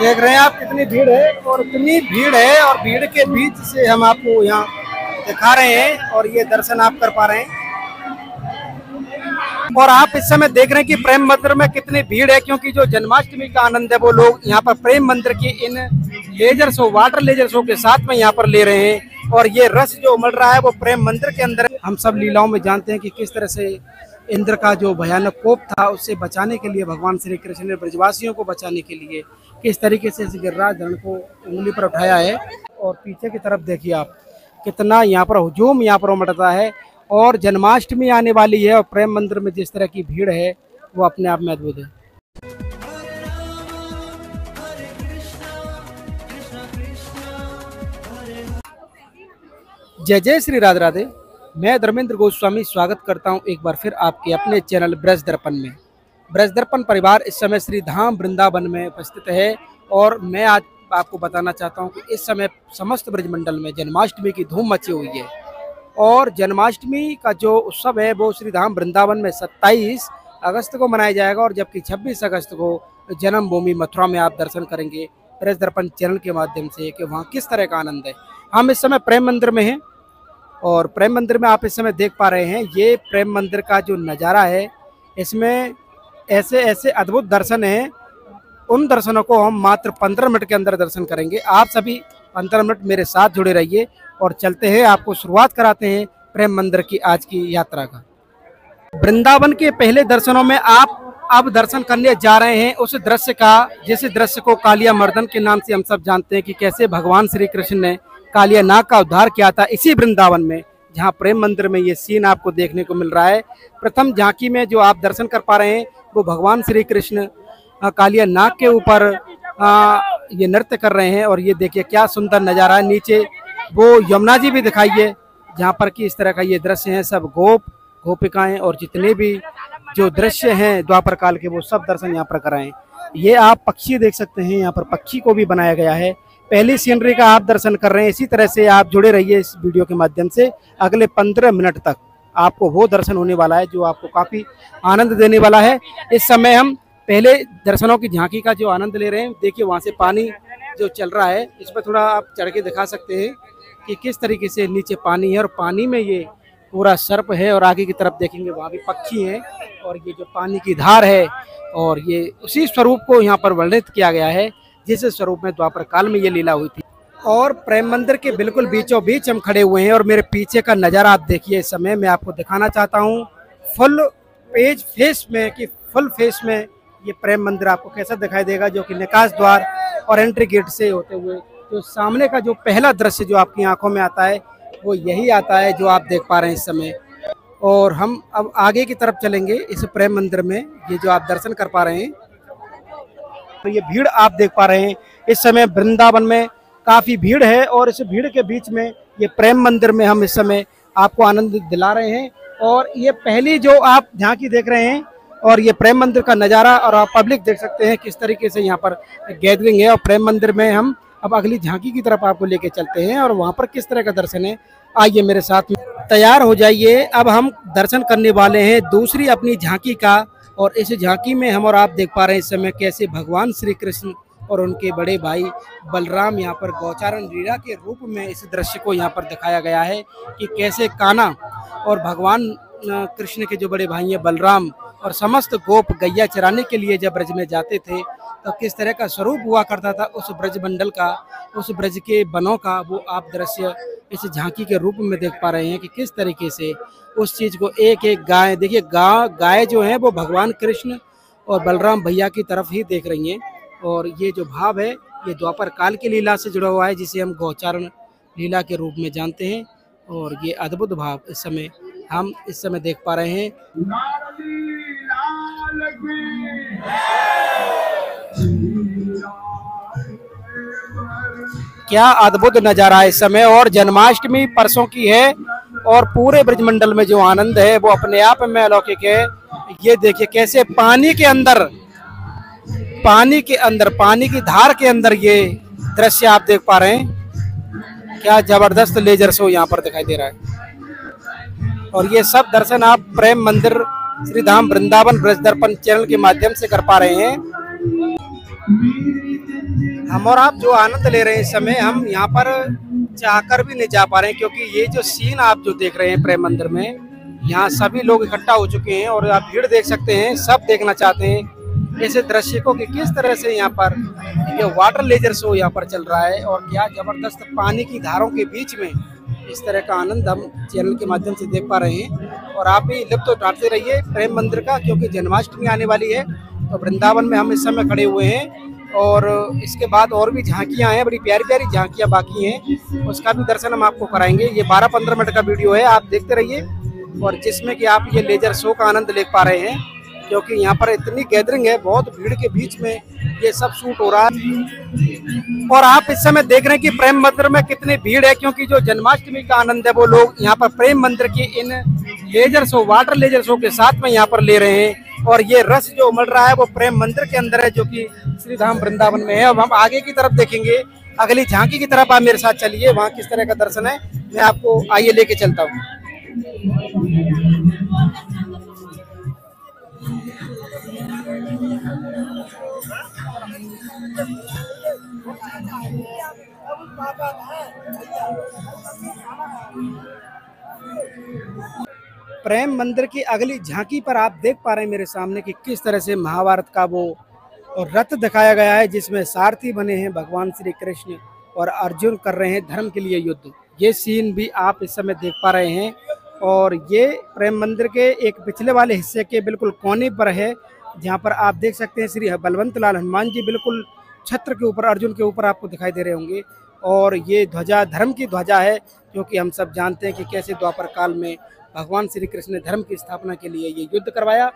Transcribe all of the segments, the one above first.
देख रहे हैं आप कितनी भीड़ है, और इतनी भीड़ है और भीड़ के बीच से हम आपको यहाँ दिखा रहे हैं और ये दर्शन आप कर पा रहे हैं। और आप इस समय देख रहे हैं कि प्रेम मंदिर में कितनी भीड़ है, क्योंकि जो जन्माष्टमी का आनंद है वो लोग यहाँ पर प्रेम मंदिर के इन laser show, water laser show के साथ में यहाँ पर ले रहे हैं। और ये रस जो उमड़ रहा है वो प्रेम मंदिर के अंदर। हम सब लीलाओं में जानते हैं कि किस तरह से इंद्र का जो भयानक कोप था उससे बचाने के लिए भगवान श्री कृष्ण ने ब्रजवासियों को बचाने के लिए किस तरीके से गिरिराज धरण को उंगली पर उठाया है। और पीछे की तरफ देखिए आप कितना यहाँ पर हुजूम यहाँ पर उमड़ता है। और जन्माष्टमी आने वाली है और प्रेम मंदिर में जिस तरह की भीड़ है वो अपने आप में अद्भुत है। जय जय श्री राधे राधे। मैं धर्मेंद्र गोस्वामी स्वागत करता हूं एक बार फिर आपके अपने चैनल ब्रज दर्पण में। ब्रज दर्पण परिवार इस समय श्री धाम वृंदावन में उपस्थित है और मैं आज आपको बताना चाहता हूं कि इस समय समस्त ब्रजमंडल में जन्माष्टमी की धूम मची हुई है। और जन्माष्टमी का जो उत्सव है वो श्री धाम वृंदावन में 27 अगस्त को मनाया जाएगा, और जबकि 26 अगस्त को जन्मभूमि मथुरा में आप दर्शन करेंगे ब्रज दर्पण चैनल के माध्यम से कि वहाँ किस तरह का आनंद है। हम इस समय प्रेम मंदिर में हैं और प्रेम मंदिर में आप इस समय देख पा रहे हैं ये प्रेम मंदिर का जो नज़ारा है, इसमें ऐसे ऐसे अद्भुत दर्शन हैं। उन दर्शनों को हम मात्र 15 मिनट के अंदर दर्शन करेंगे। आप सभी 15 मिनट मेरे साथ जुड़े रहिए और चलते हैं, आपको शुरुआत कराते हैं प्रेम मंदिर की आज की यात्रा का। वृंदावन के पहले दर्शनों में आप अब दर्शन करने जा रहे हैं उस दृश्य का, जिस दृश्य को कालिया मर्दन के नाम से हम सब जानते हैं कि कैसे भगवान श्री कृष्ण ने कालिया नाग का उद्धार किया था इसी वृंदावन में, जहां प्रेम मंदिर में ये सीन आपको देखने को मिल रहा है। प्रथम झांकी में जो आप दर्शन कर पा रहे हैं वो भगवान श्री कृष्ण कालिया नाग के ऊपर ये नृत्य कर रहे हैं। और ये देखिए क्या सुंदर नज़ारा है। नीचे वो यमुना जी भी दिखाइए जहां पर कि इस तरह का ये दृश्य है। सब गोप गोपिकाएँ और जितने भी जो दृश्य हैं द्वापर काल के वो सब दर्शन यहाँ पर कराएँ। ये आप पक्षी देख सकते हैं, यहाँ पर पक्षी को भी बनाया गया है। पहली सीनरी का आप दर्शन कर रहे हैं। इसी तरह से आप जुड़े रहिए इस वीडियो के माध्यम से। अगले 15 मिनट तक आपको वो दर्शन होने वाला है जो आपको काफ़ी आनंद देने वाला है। इस समय हम पहले दर्शनों की झांकी का जो आनंद ले रहे हैं, देखिए वहाँ से पानी जो चल रहा है इस पर थोड़ा आप चढ़ के दिखा सकते हैं कि किस तरीके से नीचे पानी है और पानी में ये पूरा सर्प है। और आगे की तरफ देखेंगे वहाँ भी पक्षी हैं और ये जो पानी की धार है और ये उसी स्वरूप को यहाँ पर वर्णित किया गया है जिस स्वरूप में द्वापर काल में ये लीला हुई थी। और प्रेम मंदिर के बिल्कुल बीचों बीच हम खड़े हुए हैं और मेरे पीछे का नज़ारा आप देखिए। इस समय मैं आपको दिखाना चाहता हूँ फुल फेस में ये प्रेम मंदिर आपको कैसा दिखाई देगा, जो कि निकास द्वार और एंट्री गेट से होते हुए जो सामने का जो पहला दृश्य जो आपकी आँखों में आता है वो यही आता है जो आप देख पा रहे हैं इस समय। और हम अब आगे की तरफ चलेंगे इस प्रेम मंदिर में। ये जो आप दर्शन कर पा रहे हैं तो ये भीड़ आप देख पा रहे हैं। इस समय वृंदावन में काफ़ी भीड़ है और इस भीड़ के बीच में ये प्रेम मंदिर में हम इस समय आपको आनंद दिला रहे हैं। और ये पहली जो आप झांकी देख रहे हैं और ये प्रेम मंदिर का नज़ारा, और आप पब्लिक देख सकते हैं किस तरीके से यहाँ पर गैदरिंग है। और प्रेम मंदिर में हम अब अगली झांकी की तरफ आपको लेके चलते हैं और वहाँ पर किस तरह का दर्शन है, आइए मेरे साथ में तैयार हो जाइए। अब हम दर्शन करने वाले हैं दूसरी अपनी झांकी का। और इस झांकी में हम और आप देख पा रहे हैं इस समय कैसे भगवान श्री कृष्ण और उनके बड़े भाई बलराम यहाँ पर गौ चारण लीला के रूप में इस दृश्य को यहाँ पर दिखाया गया है कि कैसे कान्हा और भगवान कृष्ण के जो बड़े भाई हैं बलराम और समस्त गोप गैया चराने के लिए जब ब्रज में जाते थे तो किस तरह का स्वरूप हुआ करता था उस ब्रज मंडल का, उस ब्रज के बनों का, वो आप दृश्य इस झांकी के रूप में देख पा रहे हैं कि किस तरीके से उस चीज़ को एक एक गाय, देखिए गाय जो है वो भगवान कृष्ण और बलराम भैया की तरफ ही देख रही हैं। और ये जो भाव है ये द्वापर काल की लीला से जुड़ा हुआ है जिसे हम गौचारण लीला के रूप में जानते हैं। और ये अद्भुत भाव इस समय हम देख पा रहे हैं। क्या अद्भुत नज़ारा है इस समय। और जन्माष्टमी परसों की है और पूरे ब्रजमंडल में जो आनंद है वो अपने आप में अलौकिक है। ये देखिए कैसे पानी की धार के अंदर ये दृश्य आप देख पा रहे हैं। क्या जबरदस्त लेजर शो यहाँ पर दिखाई दे रहा है। और ये सब दर्शन आप प्रेम मंदिर श्री धाम वृंदावन ब्रज दर्पण चैनल के माध्यम से कर पा रहे हैं। हम और आप जो आनंद ले रहे हैं इस समय, हम यहाँ पर चाहकर भी नहीं जा पा रहे हैं, क्योंकि ये जो सीन आप जो देख रहे हैं प्रेम मंदिर में, यहाँ सभी लोग इकट्ठा हो चुके हैं और आप भीड़ देख सकते हैं, सब देखना चाहते हैं ऐसे दृश्य को कि किस तरह से यहाँ पर ये वाटर लेजर शो यहाँ पर चल रहा है और क्या जबरदस्त पानी की धारों के बीच में इस तरह का आनंद हम चैनल के माध्यम से देख पा रहे हैं। और आप भी लुत्फ उठाते रहिए प्रेम मंदिर का, क्योंकि जन्माष्टमी आने वाली है तो वृंदावन में हम इस समय खड़े हुए हैं और इसके बाद और भी झांकियां हैं, बड़ी प्यारी प्यारी झांकियां बाकी हैं, उसका भी दर्शन हम आपको कराएंगे। ये 12-15 मिनट का वीडियो है, आप देखते रहिए और जिसमें कि आप ये लेजर शो का आनंद ले पा रहे हैं, क्योंकि यहाँ पर इतनी गैदरिंग है, बहुत भीड़ के बीच में ये सब शूट हो रहा है। और आप इस समय देख रहे हैं कि प्रेम मंदिर में कितनी भीड़ है, क्योंकि जो जन्माष्टमी का आनंद है वो लोग यहाँ पर प्रेम मंदिर की इन laser show, water laser show के साथ में यहाँ पर ले रहे हैं और ये रस जो उमड़ रहा है वो प्रेम मंदिर के अंदर है, जो कि श्री धाम वृंदावन में है। अब हम आगे की तरफ देखेंगे, अगली झांकी की तरफ आप मेरे साथ चलिए, वहाँ किस तरह का दर्शन है मैं आपको आइए लेके चलता हूँ। प्रेम मंदिर की अगली झांकी पर आप देख पा रहे हैं मेरे सामने कि किस तरह से महाभारत का वो रथ दिखाया गया है, जिसमें सारथी बने हैं भगवान श्री कृष्ण और अर्जुन कर रहे हैं धर्म के लिए युद्ध। ये सीन भी आप इस समय देख पा रहे हैं और ये प्रेम मंदिर के एक पिछले वाले हिस्से के बिल्कुल कोने पर है, जहाँ पर आप देख सकते हैं श्री बलवंत लाल हनुमान जी बिल्कुल छत्र के ऊपर, अर्जुन के ऊपर आपको दिखाई दे रहे होंगे। और ये ध्वजा धर्म की ध्वजा है, क्योंकि हम सब जानते हैं कि कैसे द्वापर काल में भगवान श्री कृष्ण ने धर्म की स्थापना के लिए ये युद्ध करवाया।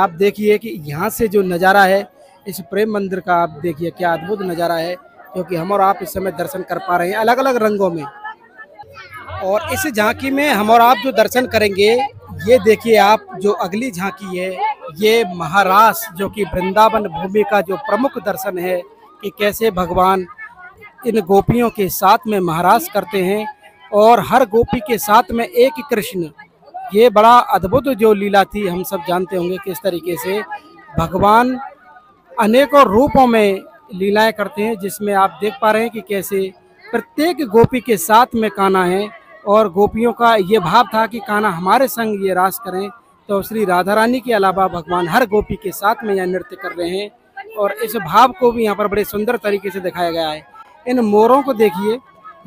आप देखिए कि यहाँ से जो नज़ारा है इस प्रेम मंदिर का, आप देखिए क्या अद्भुत नज़ारा है, क्योंकि हम और आप इस समय दर्शन कर पा रहे हैं अलग अलग रंगों में। और इस झांकी में हम और आप जो दर्शन करेंगे, ये देखिए आप जो अगली झांकी है, ये महारास जो कि वृंदावन भूमि का जो प्रमुख दर्शन है कि कैसे भगवान इन गोपियों के साथ में महारास करते हैं और हर गोपी के साथ में एक कृष्ण। ये बड़ा अद्भुत जो लीला थी, हम सब जानते होंगे किस तरीके से भगवान अनेकों रूपों में लीलाएं करते हैं, जिसमें आप देख पा रहे हैं कि कैसे प्रत्येक गोपी के साथ में कान्हा है और गोपियों का ये भाव था कि कान्हा हमारे संग ये रास करें, तो श्री राधा रानी के अलावा भगवान हर गोपी के साथ में यह नृत्य कर रहे हैं और इस भाव को भी यहाँ पर बड़े सुंदर तरीके से दिखाया गया है। इन मोरों को देखिए,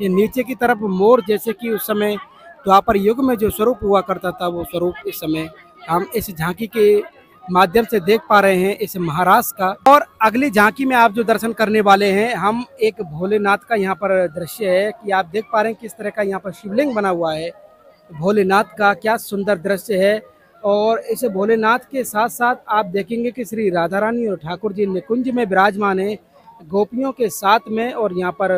ये नीचे की तरफ मोर जैसे कि उस समय द्वापर युग में जो स्वरूप हुआ करता था वो स्वरूप इस समय हम इस झांकी के माध्यम से देख पा रहे हैं इस महाराज का। और अगली झांकी में आप जो दर्शन करने वाले हैं, हम एक भोलेनाथ का यहाँ पर दृश्य है कि आप देख पा रहे हैं किस तरह का यहाँ पर शिवलिंग बना हुआ है, भोलेनाथ का क्या सुंदर दृश्य है। और इस भोलेनाथ के साथ साथ आप देखेंगे कि श्री राधा रानी और ठाकुर जी निकुंज में विराजमान है गोपियों के साथ में, और यहाँ पर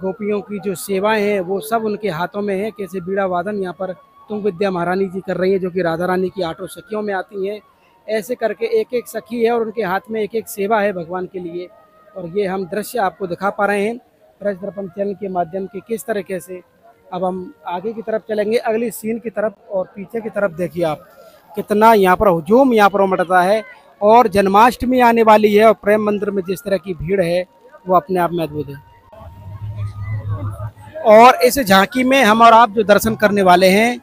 गोपियों की जो सेवाएं हैं वो सब उनके हाथों में है। कैसे बीड़ा वादन यहाँ पर तुम विद्या महारानी जी कर रही है, जो कि राधा रानी की आठों सखियों में आती हैं। ऐसे करके एक एक सखी है और उनके हाथ में एक एक सेवा है भगवान के लिए। और ये हम दृश्य आपको दिखा पा रहे हैं ब्रज दर्पण चैनल के माध्यम के किस तरीके से। अब हम आगे की तरफ चलेंगे, अगली सीन की तरफ, और पीछे की तरफ देखिए आप कितना यहाँ पर हुजूम यहाँ पर उमड़ता है। और जन्माष्टमी आने वाली है और प्रेम मंदिर में जिस तरह की भीड़ है वो अपने आप में अद्भुत है। और इस झांकी में हम और आप जो दर्शन करने वाले हैं,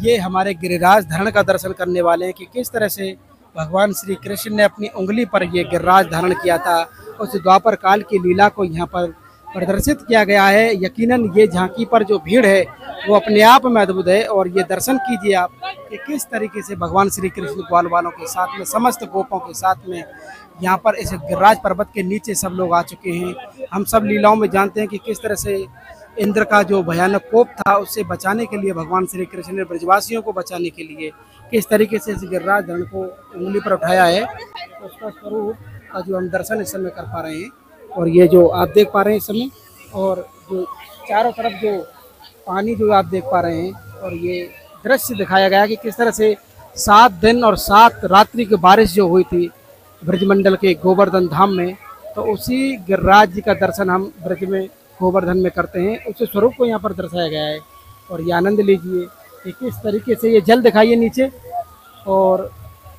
ये हमारे गिरिराज धरण का दर्शन करने वाले हैं कि किस तरह से भगवान श्री कृष्ण ने अपनी उंगली पर ये गिरिराज धारण किया था। उस द्वापर काल की लीला को यहाँ पर प्रदर्शित किया गया है। यकीनन ये झांकी पर जो भीड़ है वो अपने आप में अद्भुत है। और ये दर्शन कीजिए आप कि किस तरीके से भगवान श्री कृष्ण ग्वाल वालों के साथ में, समस्त गोपों के साथ में यहाँ पर इस गिरिराज पर्वत के नीचे सब लोग आ चुके हैं। हम सब लीलाओं में जानते हैं कि किस तरह से इंद्र का जो भयानक कोप था उससे बचाने के लिए भगवान श्री कृष्ण ने ब्रजवासियों को बचाने के लिए किस तरीके से इस गिरिराज धरण को उंगली पर उठाया है, उसका स्वरूप का जो हम दर्शन इस समय कर पा रहे हैं। और ये जो आप देख पा रहे हैं इस समय, और जो चारों तरफ जो पानी जो आप देख पा रहे हैं, और ये दृश्य दिखाया गया कि किस तरह से 7 दिन और 7 रात्रि की बारिश जो हुई थी ब्रजमंडल के गोवर्धन धाम में, तो उसी गिरिराज जी का दर्शन हम ब्रज में गोवर्धन में करते हैं, उस स्वरूप को यहाँ पर दर्शाया गया है। और ये आनंद लीजिए कि किस तरीके से ये जल दिखाइए नीचे, और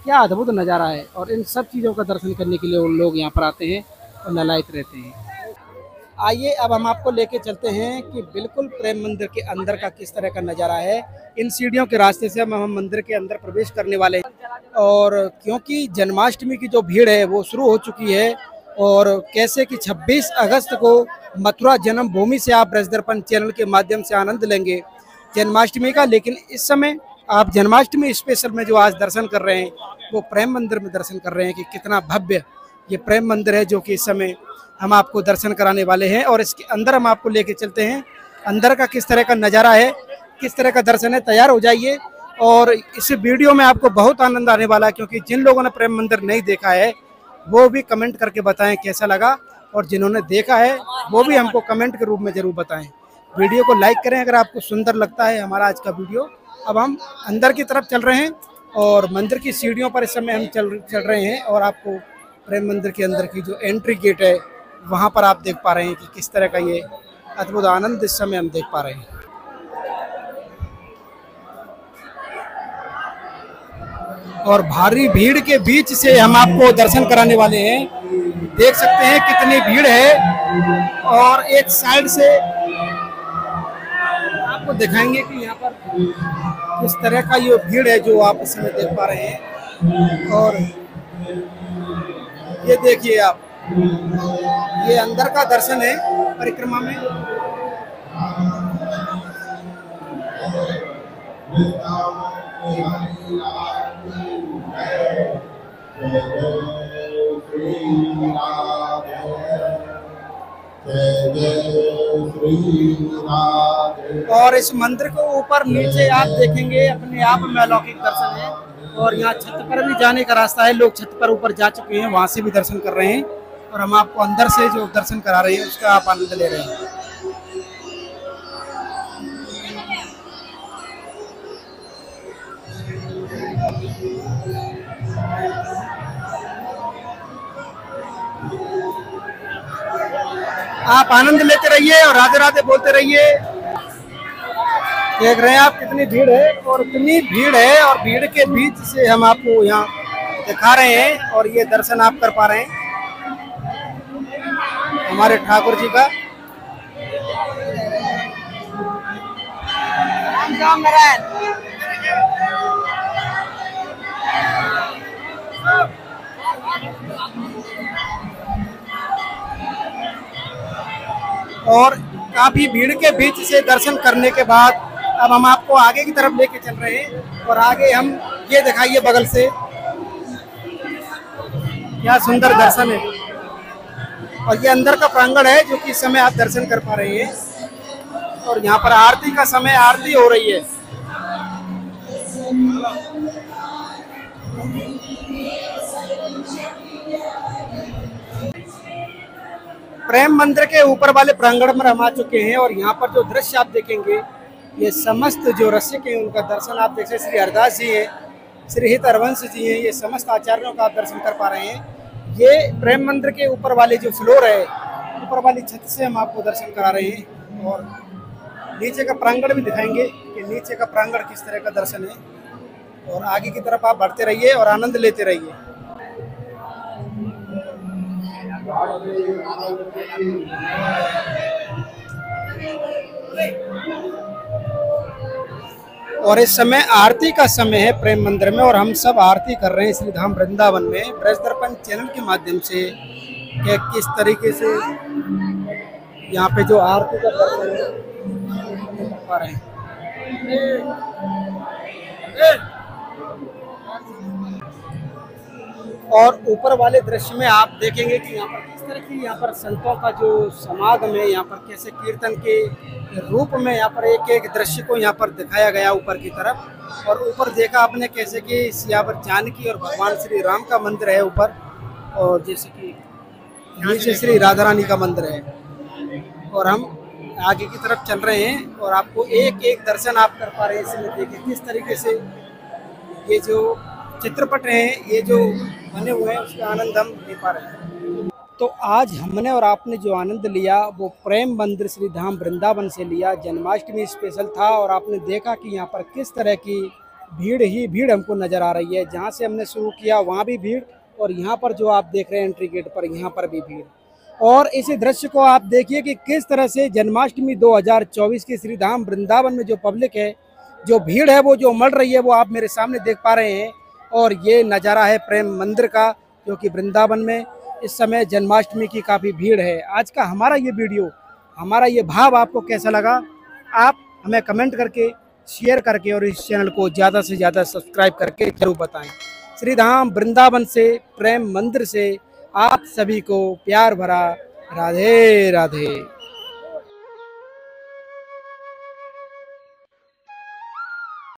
क्या अद्भुत नज़ारा है। और इन सब चीज़ों का दर्शन करने के लिए उन लोग यहाँ पर आते हैं। ललायत रहते हैं। आइए अब हम आपको लेके चलते हैं कि बिल्कुल प्रेम मंदिर के अंदर का किस तरह का नज़ारा है। इन सीढ़ियों के रास्ते से हम मंदिर के अंदर प्रवेश करने वाले हैं और क्योंकि जन्माष्टमी की जो भीड़ है वो शुरू हो चुकी है और कैसे कि 26 अगस्त को मथुरा जन्मभूमि से आप ब्रज दर्पण चैनल के माध्यम से आनंद लेंगे जन्माष्टमी का, लेकिन इस समय आप जन्माष्टमी स्पेशल में जो आज दर्शन कर रहे हैं वो प्रेम मंदिर में दर्शन कर रहे हैं कि कितना भव्य ये प्रेम मंदिर है जो कि इस समय हम आपको दर्शन कराने वाले हैं। और इसके अंदर हम आपको लेके चलते हैं, अंदर का किस तरह का नज़ारा है, किस तरह का दर्शन है। तैयार हो जाइए और इस वीडियो में आपको बहुत आनंद आने वाला है, क्योंकि जिन लोगों ने प्रेम मंदिर नहीं देखा है वो भी कमेंट करके बताएं कैसा लगा, और जिन्होंने देखा है वो भी हमको कमेंट के रूप में ज़रूर बताएं। वीडियो को लाइक करें अगर आपको सुंदर लगता है हमारा आज का वीडियो। अब हम अंदर की तरफ चल रहे हैं और मंदिर की सीढ़ियों पर इस समय हम चल रहे हैं और आपको प्रेम मंदिर के अंदर की जो एंट्री गेट है वहाँ पर आप देख पा रहे हैं कि किस तरह का ये अद्भुत आनंद इस समय हम देख पा रहे हैं। और भारी भीड़ के बीच से हम आपको दर्शन कराने वाले हैं। देख सकते हैं कितनी भीड़ है और एक साइड से आपको दिखाएंगे कि यहाँ पर किस तरह का ये भीड़ है जो आप इस समय देख पा रहे हैं। और ये देखिए आप, ये अंदर का दर्शन है परिक्रमा में। और इस मंदिर को ऊपर नीचे आप देखेंगे अपने आप में अलौकिक दर्शन है। और यहाँ छत पर भी जाने का रास्ता है, लोग छत पर ऊपर जा चुके हैं, वहाँ से भी दर्शन कर रहे हैं और हम आपको अंदर से जो दर्शन करा रहे हैं उसका आप आनंद ले रहे हैं। आप आनंद लेते रहिए और राधे राधे बोलते रहिए। देख रहे हैं आप कितनी भीड़ है और इतनी भीड़ है और भीड़ के बीच से हम आपको यहाँ दिखा रहे हैं और ये दर्शन आप कर पा रहे हैं हमारे ठाकुर जी का। और काफी भीड़ के बीच से दर्शन करने के बाद अब हम आपको आगे की तरफ लेके चल रहे हैं और आगे हम ये दिखाइए बगल से क्या सुंदर दर्शन है। और ये अंदर का प्रांगण है जो कि इस समय आप दर्शन कर पा रहे हैं और यहाँ पर आरती का समय, आरती हो रही है। प्रेम मंदिर के ऊपर वाले प्रांगण में हम आ चुके हैं और यहाँ पर जो दृश्य आप देखेंगे ये समस्त जो रसिक हैं उनका दर्शन आप देख सकते। श्री हरिदास जी हैं, श्री हित हरवंश जी हैं, ये समस्त आचार्यों का आप दर्शन कर पा रहे हैं। ये प्रेम मंदिर के ऊपर वाले जो फ्लोर है, ऊपर वाली छत से हम आपको दर्शन करा रहे हैं और नीचे का प्रांगण भी दिखाएंगे कि नीचे का प्रांगण किस तरह का दर्शन है। और आगे की तरफ आप बढ़ते रहिए और आनंद लेते रहिए। और इस समय आरती का समय है प्रेम मंदिर में और हम सब आरती कर रहे हैं श्री धाम वृंदावन में ब्रज दर्पण चैनल के माध्यम से कि किस तरीके से यहाँ पे जो आरती का दर्शन कर रहे हैं। और ऊपर वाले दृश्य में आप देखेंगे कि यहाँ पर किस तरह की यहाँ पर संतों का जो समागम है, यहाँ पर कैसे कीर्तन के रूप में यहाँ पर एक एक दृश्य को यहाँ पर दिखाया गया ऊपर की तरफ। और ऊपर देखा आपने कैसे कि यहाँ पर जानकी और भगवान श्री राम का मंदिर है ऊपर, और जैसे कि नीचे श्री राधा रानी का मंदिर है। और हम आगे की तरफ चल रहे हैं और आपको एक एक दर्शन आप कर पा रहे हैं। इसमें देखिए किस तरीके से ये जो चित्रपट हैं ये जो बने हुए हैं उसका आनंद हम ले पा रहे हैं। तो आज हमने और आपने जो आनंद लिया वो प्रेम मंदिर श्री धाम वृंदावन से लिया, जन्माष्टमी स्पेशल था। और आपने देखा कि यहाँ पर किस तरह की भीड़ ही भीड़ हमको नज़र आ रही है। जहाँ से हमने शुरू किया वहाँ भी भीड़ और यहाँ पर जो आप देख रहे हैं एंट्री गेट पर, यहाँ पर भी भीड़। और इस दृश्य को आप देखिए कि किस तरह से जन्माष्टमी 2024 की श्री धाम वृंदावन में जो पब्लिक है, जो भीड़ है, वो जो उमड़ रही है, वो आप मेरे सामने देख पा रहे हैं। और ये नज़ारा है प्रेम मंदिर का, जो कि वृंदावन में इस समय जन्माष्टमी की काफ़ी भीड़ है। आज का हमारा ये वीडियो, हमारा ये भाव आपको कैसा लगा, आप हमें कमेंट करके, शेयर करके और इस चैनल को ज़्यादा से ज़्यादा सब्सक्राइब करके जरूर बताएं। श्री धाम वृंदावन से, प्रेम मंदिर से आप सभी को प्यार भरा राधे राधे।